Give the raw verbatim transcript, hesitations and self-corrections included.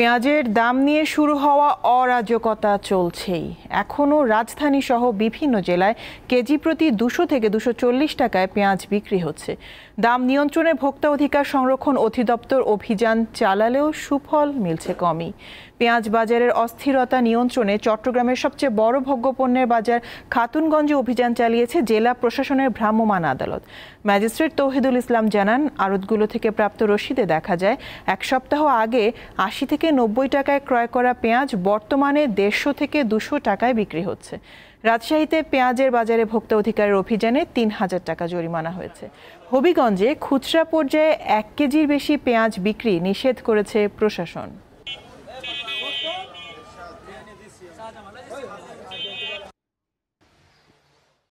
পেঁয়াজের দাম নিয়ে শুরু হওয়া অরাজকতা চলছেই। এখনো রাজধানী সহ বিভিন্ন জেলায় কেজি প্রতি দুশো থেকে দুশো চল্লিশ টাকায় পেঁয়াজ বিক্রি হচ্ছে। দাম নিয়ন্ত্রণে ভোক্তা অধিকার সংরক্ষণ অধিদপ্তর অভিযান চালালেও সুফল মিলছে কমই। পেঁয়াজ বাজারের অস্থিরতা নিয়ন্ত্রণে চট্টগ্রামের সবচেয়ে বড় ভোগ্যপণ্যের বাজার খাতুনগঞ্জে অভিযান চালিয়েছে জেলা প্রশাসনের ভ্রাম্যমাণ আদালত। ম্যাজিস্ট্রেট তৌহিদুল ইসলাম জানান, আড়তগুলো থেকে প্রাপ্ত রসিদে দেখা যায় এক সপ্তাহ আগে আশি থেকে নব্বই টাকায় ক্রয় করা পেঁয়াজ বর্তমানে দেড়শো থেকে দুশো টাকায় বিক্রি হচ্ছে। রাজশাহীতে পেঁয়াজের বাজারে ভোক্তা অধিকারের অভিযানে তিন হাজার টাকা জরিমানা হয়েছে। হবিগঞ্জে খুচরা পর্যায়ে এক কেজির বেশি পেঁয়াজ বিক্রি নিষেধ করেছে প্রশাসন।